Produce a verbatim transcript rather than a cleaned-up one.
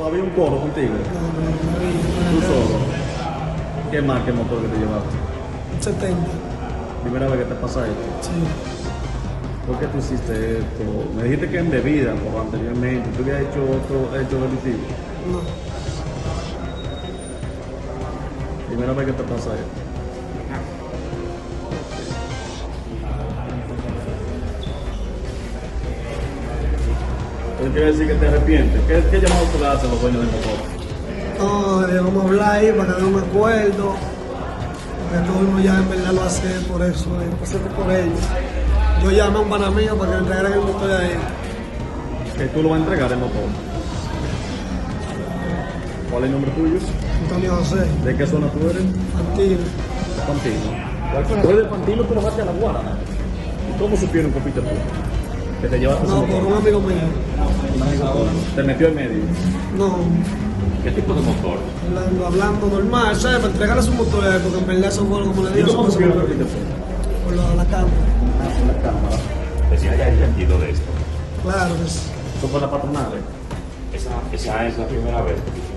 ¿O había un coro contigo? No, no, no, no, no. ¿Tú solo? ¿Qué marca el motor que te llevaste? setenta. ¿Primera vez que te pasa esto? Sí. ¿Por qué tú hiciste esto? Me dijiste que en bebida, por anteriormente. ¿Tú habías hecho otro hecho delictivo? No. ¿Primera vez que te pasa esto? Yo quiero decir que te arrepientes. ¿Qué, qué llamado tú le haces a los dueños del motor? No, vamos a hablar ahí para que no me acuerdo. Porque todo uno ya en verdad lo hace por eso, empecé por ellos. Yo llamé a un pana mío para que me entregaran el motor de ahí. ¿Que tú lo vas a entregar el motor? ¿Cuál es el nombre tuyo? Antonio José. ¿De qué zona tú eres? Pantilo. Pantilo. ¿Tú eres de Pantilo? ¿Tú lo vas a la Guarana? ¿Y cómo supieron que fuiste tú? ¿Que te llevaste? No, por un amigo mío. ¿Un amigo mío? ¿Te metió en medio? No. ¿Qué tipo de motor? Hablando, hablando normal, ¿sabes? Para entregarle su motor, porque en verdad eso fue como le digo. ¿Y cómo supieron que fuiste tú? Por la cámara. La cámara. Que se haya entendido de esto. Claro, pues. ¿Son para patronales? Esa, esa es la primera vez que